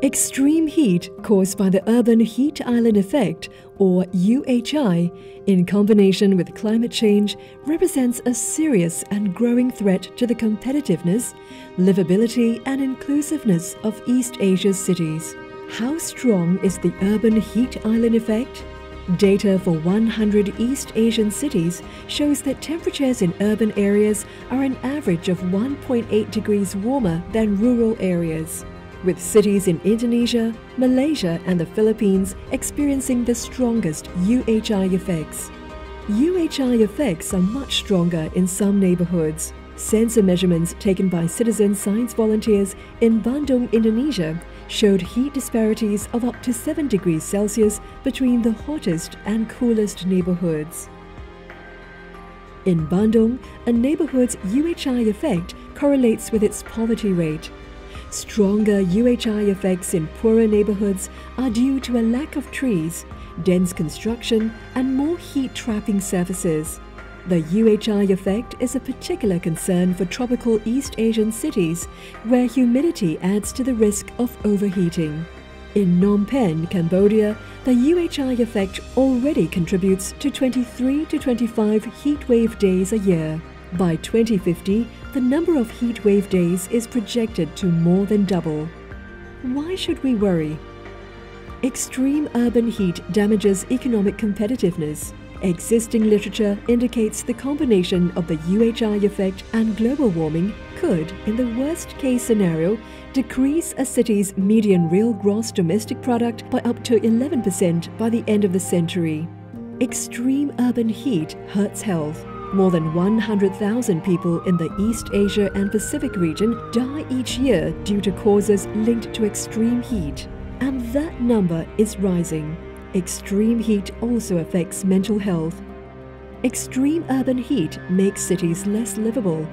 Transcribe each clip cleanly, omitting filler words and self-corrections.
Extreme heat caused by the urban heat island effect, or UHI, in combination with climate change, represents a serious and growing threat to the competitiveness, livability and inclusiveness of East Asia's cities. How strong is the urban heat island effect? Data for 100 East Asian cities shows that temperatures in urban areas are an average of 1.8 degrees warmer than rural areas, with cities in Indonesia, Malaysia and the Philippines experiencing the strongest UHI effects. UHI effects are much stronger in some neighborhoods. Sensor measurements taken by citizen science volunteers in Bandung, Indonesia, showed heat disparities of up to 7 degrees Celsius between the hottest and coolest neighborhoods. In Bandung, a neighborhood's UHI effect correlates with its poverty rate. Stronger UHI effects in poorer neighborhoods are due to a lack of trees, dense construction, and more heat-trapping surfaces. The UHI effect is a particular concern for tropical East Asian cities, where humidity adds to the risk of overheating. In Phnom Penh, Cambodia, the UHI effect already contributes to 23 to 25 heatwave days a year. By 2050, the number of heatwave days is projected to more than double. Why should we worry? Extreme urban heat damages economic competitiveness. Existing literature indicates the combination of the UHI effect and global warming could, in the worst-case scenario, decrease a city's median real gross domestic product by up to 11% by the end of the century. Extreme urban heat hurts health. More than 100,000 people in the East Asia and Pacific region die each year due to causes linked to extreme heat, and that number is rising. Extreme heat also affects mental health. Extreme urban heat makes cities less livable.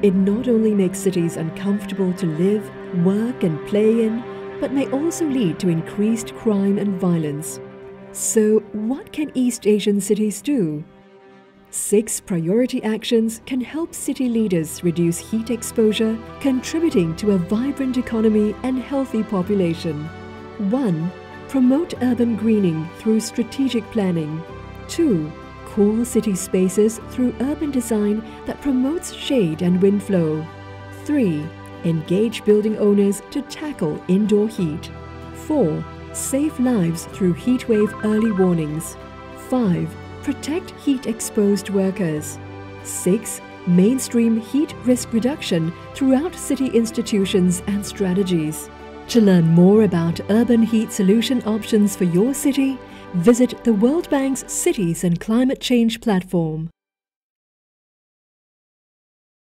It not only makes cities uncomfortable to live, work and play in, but may also lead to increased crime and violence. So, what can East Asian cities do? 6 priority actions can help city leaders reduce heat exposure, contributing to a vibrant economy and healthy population. 1. Promote urban greening through strategic planning. 2. Cool city spaces through urban design that promotes shade and wind flow. 3. Engage building owners to tackle indoor heat. 4. Save lives through heatwave early warnings. 5. Protect heat-exposed workers. 6. Mainstream heat risk reduction throughout city institutions and strategies. To learn more about urban heat solution options for your city, visit the World Bank's Cities and Climate Change platform.